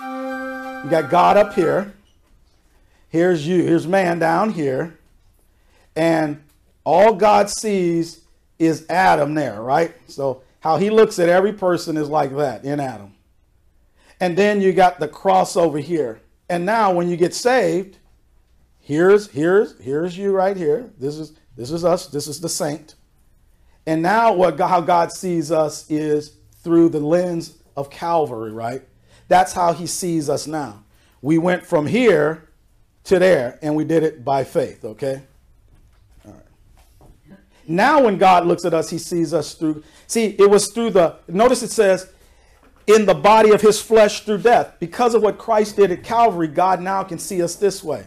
You got God up here. Here's you. Here's man down here. And all God sees is Adam there, right? So how he looks at every person is like that in Adam. And then you got the cross over here. And now when you get saved, here's you right here. This is us. This is the saint. And now how God sees us is through the lens of Calvary, right? That's how he sees us now. We went from here to there, and we did it by faith, okay? All right. Now when God looks at us, he sees us through. See, it was through the, notice it says, in the body of his flesh through death. Because of what Christ did at Calvary, God now can see us this way,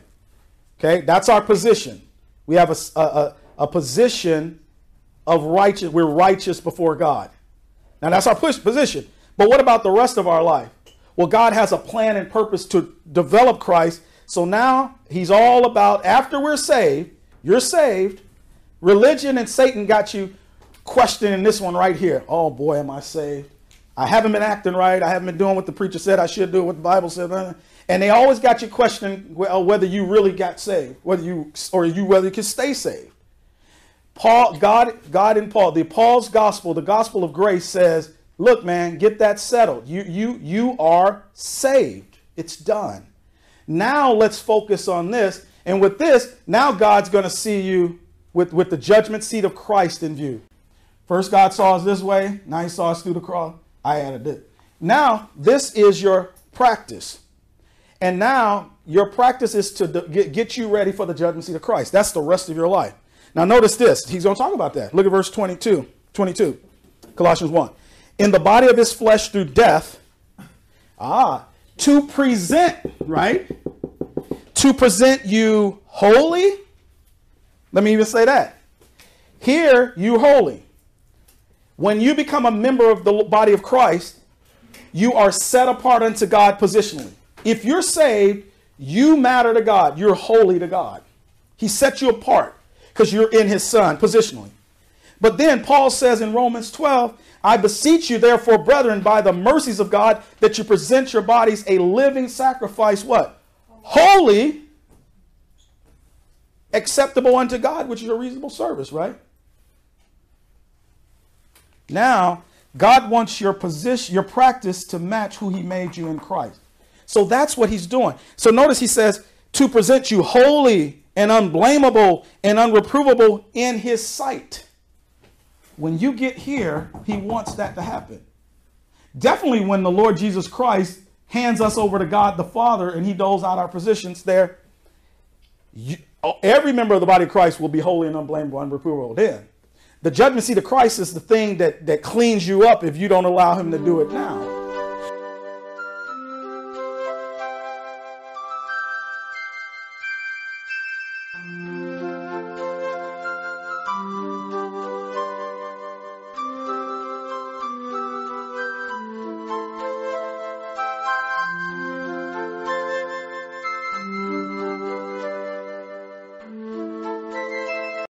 okay? That's our position. We have a position of righteous. We're righteous before God. Now, that's our position. But what about the rest of our life? Well, God has a plan and purpose to develop Christ. So now he's all about, after we're saved, you're saved. Religion and Satan got you questioning this one right here. Oh boy, am I saved? I haven't been acting right. I haven't been doing what the preacher said I should do, what the Bible said. And they always got you questioning whether you really got saved, whether you can stay saved. Paul's gospel, the gospel of grace says, look, man, get that settled. You are saved. It's done. Now let's focus on this. And with this, now God's going to see you with the judgment seat of Christ in view. First, God saw us this way. Now he saw us through the cross. I added it. Now this is your practice. And now your practice is to get you ready for the judgment seat of Christ. That's the rest of your life. Now notice this. He's going to talk about that. Look at verse 22, Colossians 1. In the body of his flesh through death, to present, right? To present you holy. Let me even say that. Here, you holy. When you become a member of the body of Christ, you are set apart unto God positionally. If you're saved, you matter to God. You're holy to God. He set you apart because you're in his son positionally. But then Paul says in Romans 12, I beseech you, therefore, brethren, by the mercies of God, that you present your bodies a living sacrifice, what? Holy, acceptable unto God, which is a reasonable service, right? Now, God wants your position, your practice to match who he made you in Christ. So that's what he's doing. So notice he says, to present you holy and unblameable and unreprovable in his sight. When you get here, he wants that to happen. Definitely when the Lord Jesus Christ hands us over to God the Father and he doles out our positions there, every member of the body of Christ will be holy and unblameable and unreprovable then. The judgment seat of Christ is the thing that cleans you up if you don't allow him to do it now.